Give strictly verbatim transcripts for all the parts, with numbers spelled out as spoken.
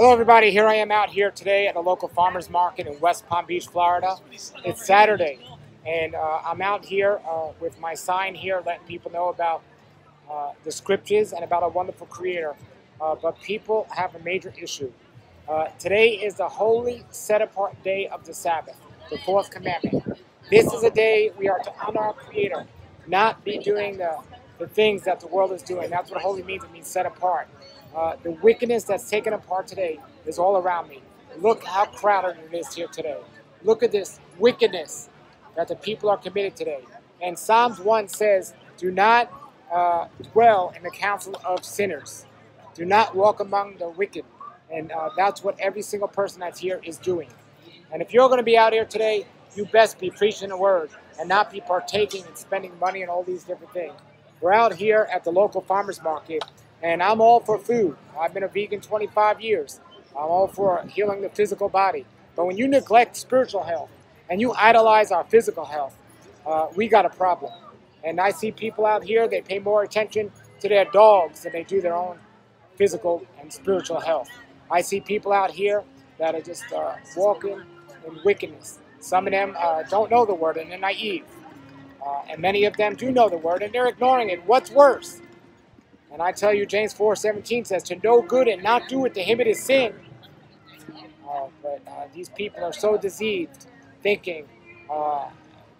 Hello everybody, here I am out here today at the local farmers market in West Palm Beach, Florida. It's Saturday, and uh, I'm out here uh, with my sign here letting people know about uh, the scriptures and about a wonderful creator, uh, but people have a major issue. Uh, today is the holy set-apart day of the Sabbath, the fourth commandment. This is a day we are to honor our creator, not be doing the, the things that the world is doing. That's what holy means, it means set apart. Uh, the wickedness that's taken apart today is all around me. Look how crowded it is here today. Look at this wickedness that the people are committed today. And Psalms one says, do not uh, dwell in the counsel of sinners. Do not walk among the wicked. And uh, that's what every single person that's here is doing. And if you're going to be out here today, you best be preaching the word and not be partaking and spending money on all these different things. We're out here at the local farmers market. And I'm all for food. I've been a vegan twenty-five years. I'm all for healing the physical body. But when you neglect spiritual health and you idolize our physical health, uh, we got a problem. And I see people out here, they pay more attention to their dogs than they do their own physical and spiritual health. I see people out here that are just uh, walking in wickedness. Some of them uh, don't know the word and they're naive. Uh, and many of them do know the word and they're ignoring it. What's worse? And I tell you, James four seventeen says, to know good and not do it, to him it is sin. Uh, but uh, these people are so deceived, thinking uh,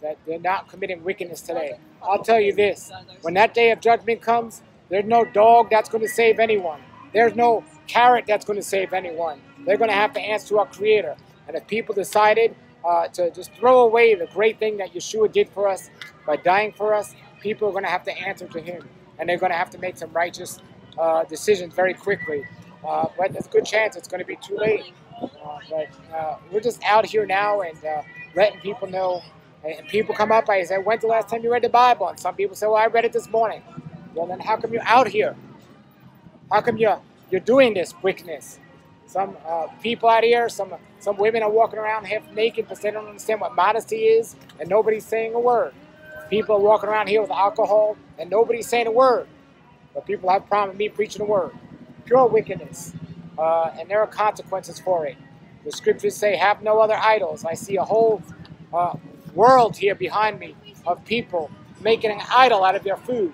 that they're not committing wickedness today. I'll tell you this, when that day of judgment comes, there's no dog that's going to save anyone. There's no carrot that's going to save anyone. They're going to have to answer to our Creator. And if people decided uh, to just throw away the great thing that Yeshua did for us by dying for us, people are going to have to answer to him. And they're going to have to make some righteous uh, decisions very quickly. Uh, but there's a good chance it's going to be too late. Uh, but uh, we're just out here now and uh, letting people know. And people come up, I say, when's the last time you read the Bible? And some people say, well, I read it this morning. Well, then how come you're out here? How come you're, you're doing this wickedness? Some uh, people out here, some, some women are walking around half naked because they don't understand what modesty is, and nobody's saying a word. People are walking around here with alcohol, and nobody's saying a word. But people have a problem with me preaching the word. Pure wickedness. Uh, and there are consequences for it. The scriptures say, have no other idols. I see a whole uh, world here behind me of people making an idol out of their food.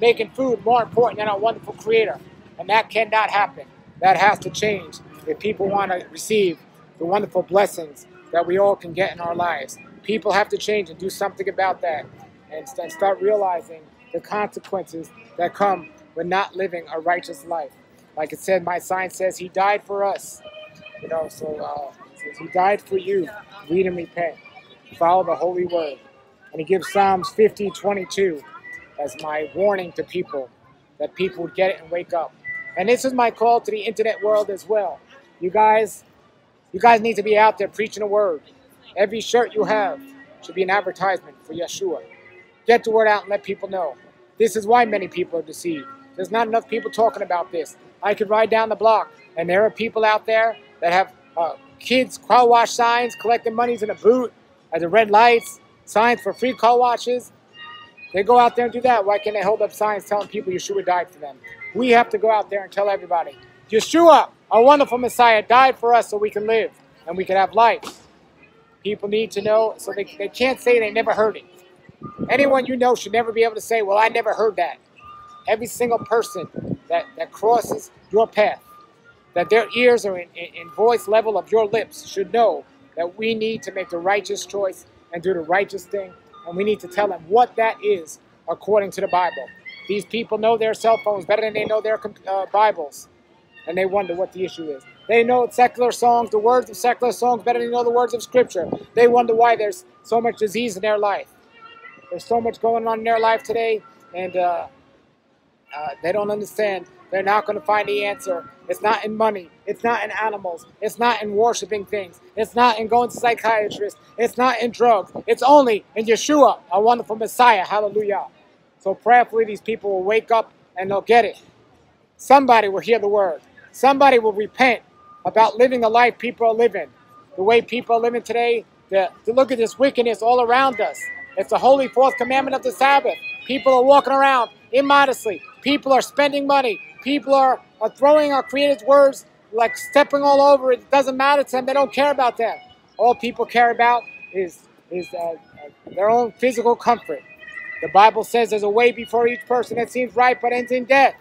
Making food more important than our wonderful Creator. And that cannot happen. That has to change if people want to receive the wonderful blessings that we all can get in our lives. People have to change and do something about that. And start realizing the consequences that come with not living a righteous life. Like it said, my sign says, he died for us. You know, so uh, it says, he died for you. Read and repent. Follow the holy word. And he gives Psalms fifty twenty-two as my warning to people, that people would get it and wake up. And this is my call to the internet world as well. You guys, you guys need to be out there preaching the word. Every shirt you have should be an advertisement for Yeshua. Get the word out and let people know. This is why many people are deceived. There's not enough people talking about this. I could ride down the block, and there are people out there that have uh, kids' car wash signs, collecting monies in a boot, at the red lights, signs for free car washes. They go out there and do that. Why can't they hold up signs telling people Yeshua died for them? We have to go out there and tell everybody, Yeshua, our wonderful Messiah, died for us so we can live and we can have life. People need to know, so they, they can't say they never heard it. Anyone you know should never be able to say, well, I never heard that. Every single person that, that crosses your path, that their ears are in, in, in voice level of your lips, should know that we need to make the righteous choice and do the righteous thing. And we need to tell them what that is according to the Bible. These people know their cell phones better than they know their uh, Bibles. And they wonder what the issue is. They know secular songs, the words of secular songs, better than they know the words of Scripture. They wonder why there's so much disease in their life. There's so much going on in their life today, and uh, uh, they don't understand. They're not going to find the answer. It's not in money. It's not in animals. It's not in worshiping things. It's not in going to psychiatrists. It's not in drugs. It's only in Yeshua, our wonderful Messiah. Hallelujah. So prayerfully, these people will wake up, and they'll get it. Somebody will hear the word. Somebody will repent about living the life people are living. The way people are living today, the, to look at this wickedness all around us. It's the holy fourth commandment of the Sabbath. People are walking around immodestly. People are spending money. People are, are throwing our Creator's words like stepping all over it. It doesn't matter to them. They don't care about that. All people care about is, is uh, their own physical comfort. The Bible says there's a way before each person that seems right but ends in death.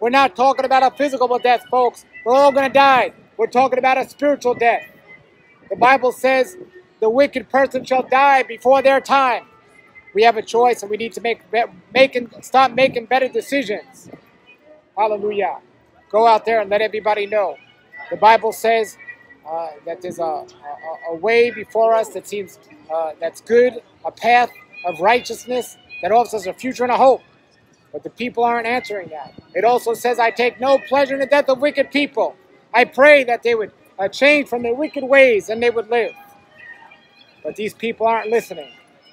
We're not talking about a physical death, folks. We're all going to die. We're talking about a spiritual death. The Bible says the wicked person shall die before their time. We have a choice, and we need to make, make and stop making better decisions. Hallelujah. Go out there and let everybody know. The Bible says uh, that there's a, a, a way before us that seems uh, that's good, a path of righteousness that offers us a future and a hope. But the people aren't answering that. It also says, I take no pleasure in the death of wicked people. I pray that they would uh, change from their wicked ways and they would live. But these people aren't listening.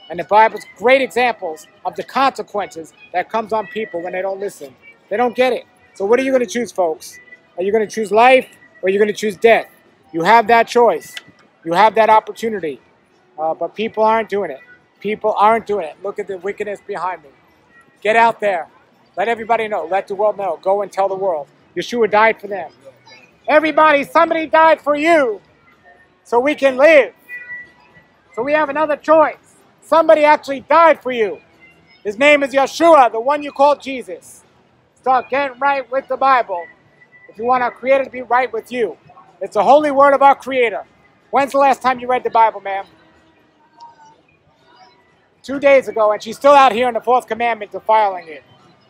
And the Bible's great examples of the consequences that comes on people when they don't listen. They don't get it. So what are you going to choose, folks? Are you going to choose life or are you going to choose death? You have that choice. You have that opportunity. Uh, but people aren't doing it. People aren't doing it. Look at the wickedness behind me. Get out there. Let everybody know. Let the world know. Go and tell the world. Yeshua died for them. Everybody, somebody died for you so we can live. So we have another choice. Somebody actually died for you. His name is Yeshua, the one you call Jesus. Start getting right with the Bible if you want our Creator to be right with you. It's the holy word of our Creator. When's the last time you read the Bible, ma'am? Two days ago, and she's still out here in the fourth commandment defiling it.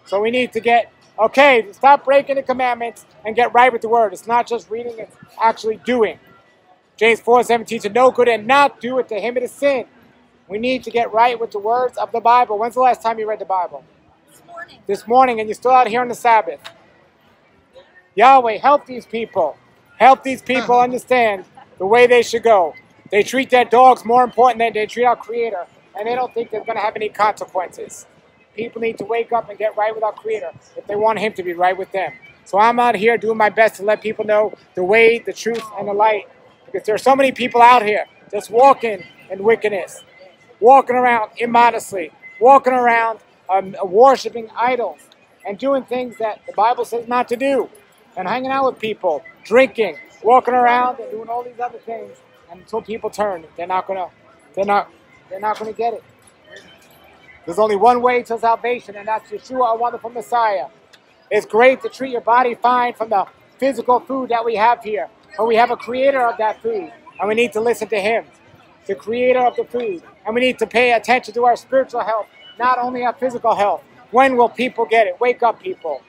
So we need to get, okay, stop breaking the commandments and get right with the word. It's not just reading, it's actually doing. James four seventeen, to know good and not do it, to him it is sin. We need to get right with the words of the Bible. When's the last time you read the Bible? This morning. This morning, and you're still out here on the Sabbath. Yahweh, help these people. Help these people understand the way they should go. They treat their dogs more important than they treat our Creator, and they don't think they're going to have any consequences. People need to wake up and get right with our Creator if they want Him to be right with them. So I'm out here doing my best to let people know the way, the truth, and the light, because there are so many people out here just walking in wickedness. Walking around immodestly, walking around um, worshiping idols, and doing things that the Bible says not to do, and hanging out with people, drinking, walking around, and doing all these other things. And until people turn, they're not gonna, they're not, they're not gonna get it. There's only one way to salvation, and that's Yeshua, our wonderful Messiah. It's great to treat your body fine from the physical food that we have here, but we have a Creator of that food, and we need to listen to Him, the Creator of the food. And we need to pay attention to our spiritual health, not only our physical health. When will people get it? Wake up, people.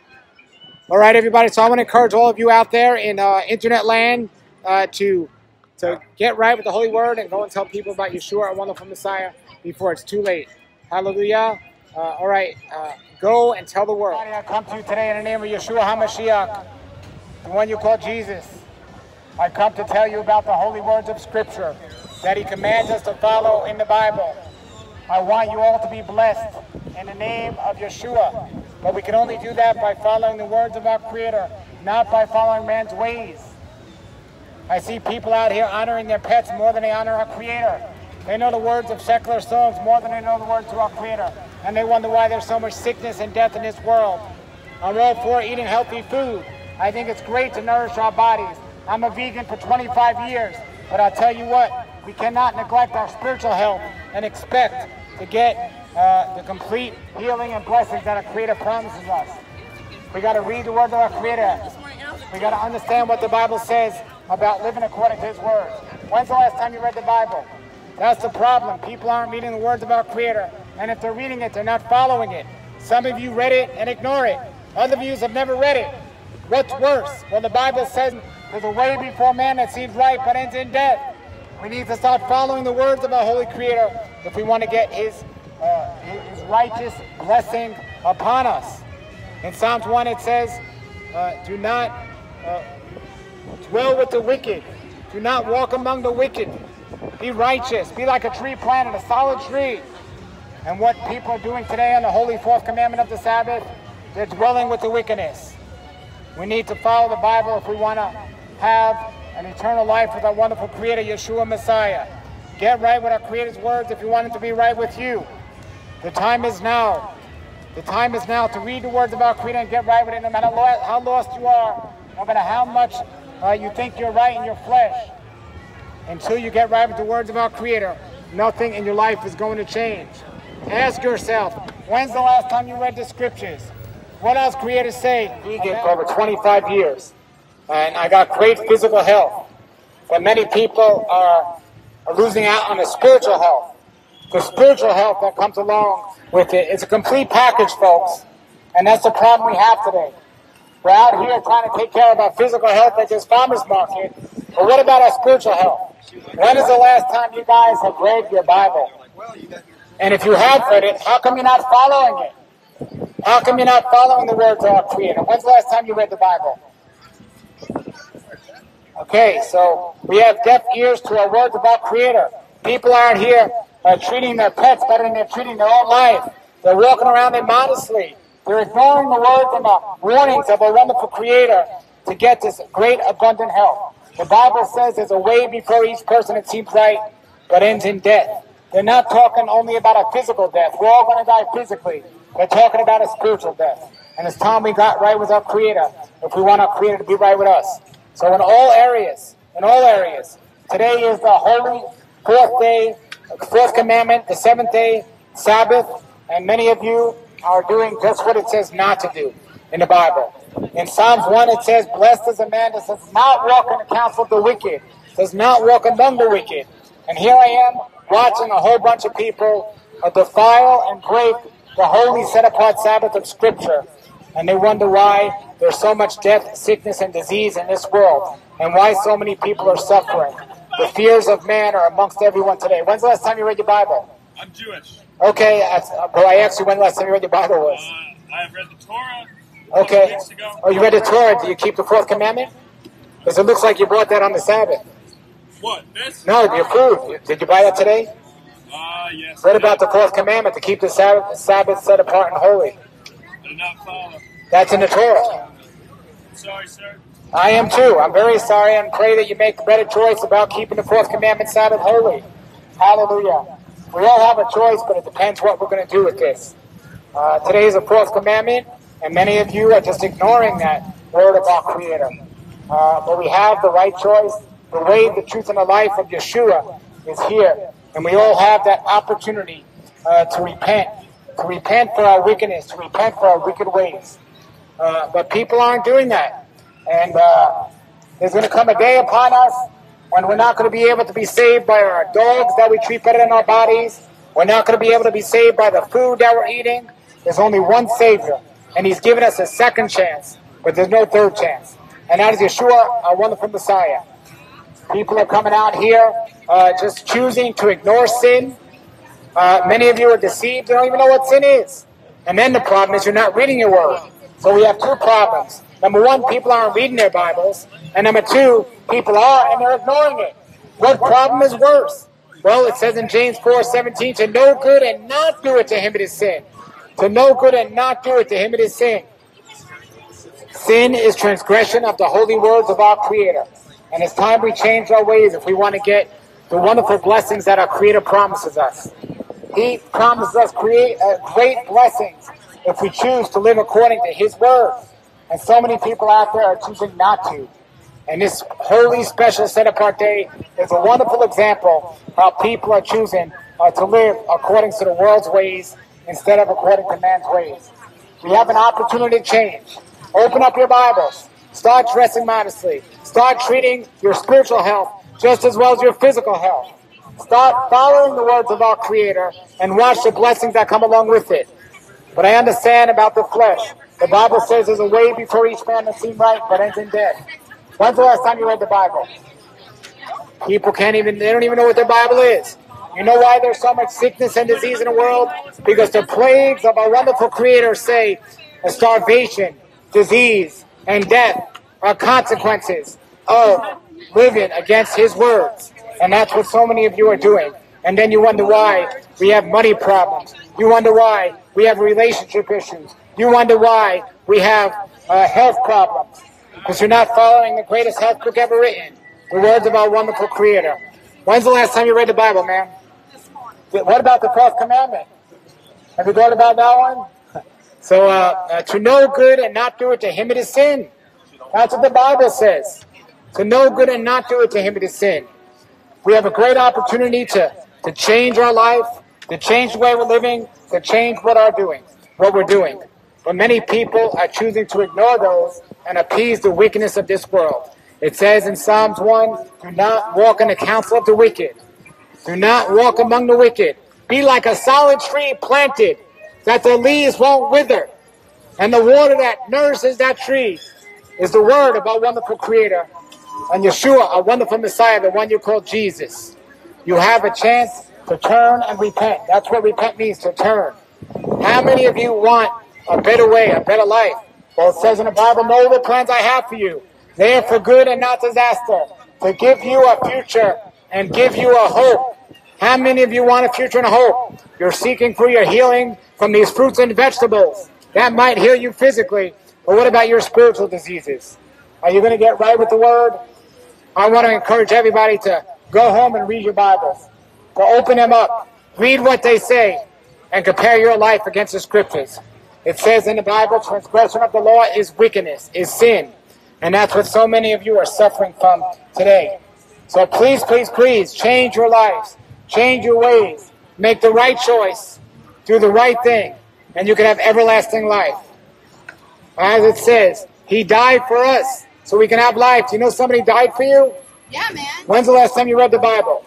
All right, everybody. So I want to encourage all of you out there in uh, internet land uh, to, to get right with the Holy Word and go and tell people about Yeshua, our wonderful Messiah, before it's too late. Hallelujah. Uh, all right. Uh, go and tell the world. I come to you today in the name of Yeshua HaMashiach, the one you call Jesus. I come to tell you about the holy words of Scripture that He commands us to follow in the Bible. I want you all to be blessed in the name of Yeshua, but we can only do that by following the words of our Creator, not by following man's ways. I see people out here honoring their pets more than they honor our Creator. They know the words of secular songs more than they know the words to our Creator, and they wonder why there's so much sickness and death in this world. I'm all for eating healthy food. I think it's great to nourish our bodies. I'm a vegan for twenty-five years, but I'll tell you what, we cannot neglect our spiritual health and expect to get uh, the complete healing and blessings that our Creator promises us. We got to read the word of our Creator. We got to understand what the Bible says about living according to His word. When's the last time you read the Bible? That's the problem. People aren't reading the words of our Creator. And if they're reading it, they're not following it. Some of you read it and ignore it. Other of you have never read it. What's worse? Well, the Bible says there's a way before man that seems right but ends in death. We need to start following the words of our Holy Creator if we want to get His, uh, His righteous blessing upon us. In Psalms one it says, uh, do not uh, dwell with the wicked. Do not walk among the wicked. Be righteous. Be like a tree planted, a solid tree. And what people are doing today on the holy fourth commandment of the Sabbath, they're dwelling with the wickedness. We need to follow the Bible if we want to have an eternal life with our wonderful Creator, Yeshua Messiah. Get right with our Creator's words if you want Him to be right with you. The time is now. The time is now to read the words of our Creator and get right with it, no matter how lost you are, no matter how much Uh, you think you're right in your flesh. Until you get right with the words of our Creator, nothing in your life is going to change. Ask yourself, when's the last time you read the Scriptures? What else Creator say? Vegan for over twenty-five years. And I got great physical health. But many people are, are losing out on the spiritual health. The spiritual health that comes along with it. It's a complete package, folks. And that's the problem we have today. We're out here trying to take care of our physical health at this farmer's market. But what about our spiritual health? When is the last time you guys have read your Bible? And if you have read it, how come you're not following it? How come you're not following the words of our Creator? When's the last time you read the Bible? Okay, so we have deaf ears to our words of our Creator. People out here are treating their pets better than they're treating their own life. They're walking around immodestly. They're ignoring the words and the warnings of our wonderful Creator to get this great abundant health. The Bible says there's a way before each person that seems right, but ends in death. They're not talking only about a physical death. We're all going to die physically. They're talking about a spiritual death. And it's time we got right with our Creator, if we want our Creator to be right with us. So in all areas, in all areas, today is the holy fourth day, fourth commandment, the seventh day, Sabbath. And many of you are doing just what it says not to do in the Bible. In Psalms one, it says, blessed is a man that does not walk in the counsel of the wicked, does not walk among the wicked. And here I am watching a whole bunch of people uh, defile and break the holy set-apart Sabbath of Scripture. And they wonder why there's so much death, sickness, and disease in this world, and why so many people are suffering. The fears of man are amongst everyone today. When's the last time you read your Bible? I'm Jewish. Okay, uh, but I asked you when the last time you read your Bible was. Uh, I have read the Torah. Okay. Oh, you read the Torah. Do you keep the fourth commandment? Because it looks like you bought that on the Sabbath. What, this? No, your food. Did you buy that today? Ah, uh, yes. What about the fourth commandment to keep the Sabbath, Sabbath set apart and holy? Do not follow. That's in the Torah. Sorry, sir. I am too. I'm very sorry, and pray that you make a better choice about keeping the fourth commandment Sabbath holy. Hallelujah. We all have a choice, but it depends what we're going to do with this. Uh, today is the fourth commandment. And many of you are just ignoring that word of our Creator. Uh, but we have the right choice. The way, the truth, and the life of Yeshua is here. And we all have that opportunity uh, to repent. To repent for our wickedness. To repent for our wicked ways. Uh, but people aren't doing that. And uh, there's going to come a day upon us when we're not going to be able to be saved by our dogs that we treat better than our bodies. We're not going to be able to be saved by the food that we're eating. There's only one Savior. And He's given us a second chance, but there's no third chance. And that is Yeshua, our wonderful Messiah. People are coming out here uh, just choosing to ignore sin. Uh, many of you are deceived. You don't even know what sin is. And then the problem is you're not reading your word. So we have two problems. Number one, people aren't reading their Bibles. And number two, people are and they're ignoring it. What problem is worse? Well, it says in James four seventeen, to know good and not do it to him it is sin. To know good and not do it, to him it is sin. Sin is transgression of the holy words of our Creator. And it's time we change our ways if we want to get the wonderful blessings that our Creator promises us. He promises us create, uh, great blessings if we choose to live according to His word. And so many people out there are choosing not to. And this holy, special, set-apart day is a wonderful example how people are choosing uh, to live according to the world's ways instead of according to man's ways. We have an opportunity to change. Open up your Bibles. Start dressing modestly. Start treating your spiritual health just as well as your physical health. Start following the words of our Creator and watch the blessings that come along with it. But I understand about the flesh. The Bible says there's a way before each man that seems right, but ends in death. When's the last time you read the Bible? People can't even, they don't even know what their Bible is. You know why there's so much sickness and disease in the world? Because the plagues of our wonderful Creator say starvation, disease, and death are consequences of living against His words. And that's what so many of you are doing. And then you wonder why we have money problems. You wonder why we have relationship issues. You wonder why we have uh, health problems. Because you're not following the greatest health book ever written, the words of our wonderful Creator. When's the last time you read the Bible, man? What about the fourth commandment? Have you thought about that one? So, uh, uh, to know good and not do it, to him it is sin. That's what the Bible says. to know good and not do it, to him it is sin. We have a great opportunity to, to change our life, to change the way we're living, to change what are doing, what we're doing. But many people are choosing to ignore those and appease the wickedness of this world. It says in Psalms one, do not walk in the counsel of the wicked. Do not walk among the wicked. Be like a solid tree planted, that the leaves won't wither. And the water that nourishes that tree is the word of our wonderful Creator and Yeshua, our wonderful Messiah, the one you call Jesus. You have a chance to turn and repent. That's what repent means, to turn. How many of you want a better way, a better life? Well, it says in the Bible, know the plans I have for you. They are for good and not disaster, to give you a future and give you a hope. How many of you want a future and a hope? You're seeking for your healing from these fruits and vegetables. That might heal you physically, but what about your spiritual diseases? Are you going to get right with the Word? I want to encourage everybody to go home and read your Bibles, to open them up, read what they say, and compare your life against the Scriptures. It says in the Bible, transgression of the law is wickedness, is sin. And that's what so many of you are suffering from today. So please, please, please change your lives, change your ways, make the right choice, do the right thing, and you can have everlasting life. As it says, he died for us so we can have life. Do you know somebody died for you? Yeah, man. When's the last time you read the Bible?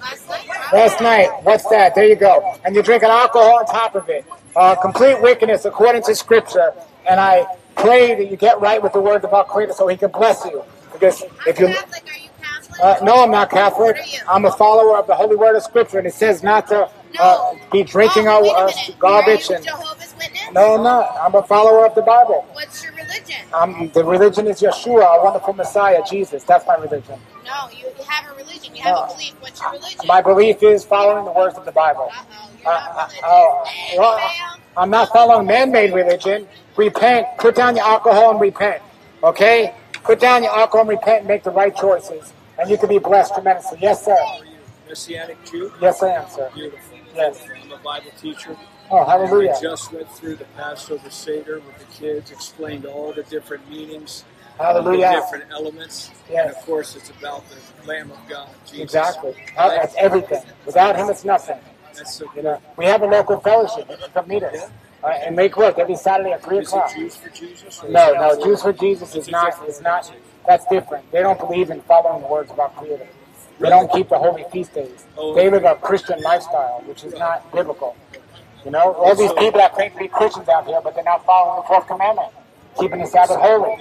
Last night. Last night. What's that? There you go. And you're drinking alcohol on top of it. Uh, complete wickedness according to Scripture. And I pray that you get right with the Word of our Creator so he can bless you. Because I'm if you're Catholic. Are you Catholic? Uh, no, I'm not Catholic. I'm a follower of the Holy Word of Scripture. And it says not to uh, be drinking oh, our uh, garbage. Are you and Jehovah's Witness? No, I'm not. I'm a follower of the Bible. What's your religion? Um, the religion is Yeshua, our wonderful Messiah, Jesus. That's my religion. No, you have a religion. You have no. a belief. What's your religion? My belief is following the words of the Bible. Uh-oh. You're not religious. Uh, uh, uh, I'm not following man-made religion. Repent. Put down your alcohol and repent. Okay? Put down your alcohol and repent and make the right choices. And you can be blessed tremendously. Yes, sir. Are you a Messianic Jew? Yes, I am, sir. Beautiful. Yes. I'm a Bible teacher. Oh, hallelujah. I just went through the Passover Seder with the kids, explained all the different meanings. Hallelujah. The different elements. Yes. And, of course, it's about the Lamb of God, Jesus. Exactly. That's everything. Without him, it's nothing. That's so good. You know, we have a local fellowship. You can come meet us. Yeah. Uh, and make work every Saturday at three o'clock. Is it Jews for Jesus? No, no, Jews for Jesus is not, is not, that's different. They don't believe in following the words of our Creator. They don't keep the holy feast days. They live a Christian lifestyle, which is not biblical. You know, all these people that claim to be Christians out here, but they're not following the fourth commandment, keeping the Sabbath holy.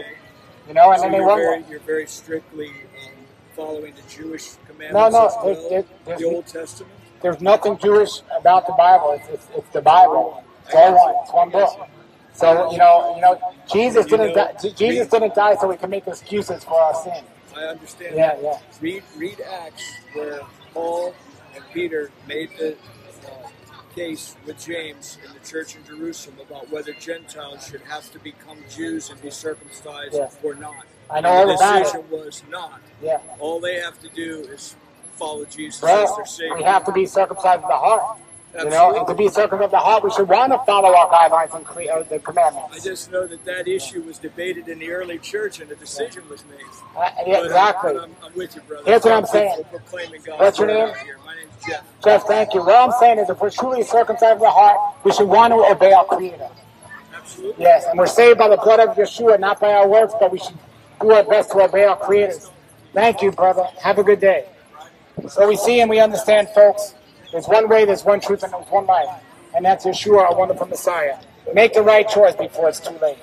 You know, and so then they wonder. You're very strictly um, following the Jewish commandments. No, no, as well, it, it, the Old Testament. There's nothing Jewish about the Bible. It's, it's, it's the Bible. It's all one. It's one book. So you know, you know, Jesus didn't die, Jesus didn't die so we can make excuses for our sin. I understand. Yeah, that. yeah. Read, read Acts where Paul and Peter made the uh, case with James in the church in Jerusalem about whether Gentiles should have to become Jews and be circumcised yeah. or not. I know and all about it. The decision was not. Yeah. All they have to do is follow Jesus well, as their Savior. We have to be circumcised in the heart. Absolutely. You know, and to be circumcised of the heart, we should want to follow our guidelines and cre- uh, the commandments. I just know that that issue was debated in the early church, and a decision yeah. was made. Uh, yeah, exactly. I'm, I'm with you, brother. Here's what I'm, I'm saying. God What's your name? My name's Jeff. Jeff, thank you. What I'm saying is, if we're truly circumcised of the heart, we should want to obey our Creator. Absolutely. Yes, and we're saved by the blood of Yeshua, not by our works, but we should do our best to obey our Creators. Thank you, brother. Have a good day. So we see and we understand, folks. There's one way, there's one truth, and there's one life. And that's Yeshua, our wonderful Messiah. Make the right choice before it's too late.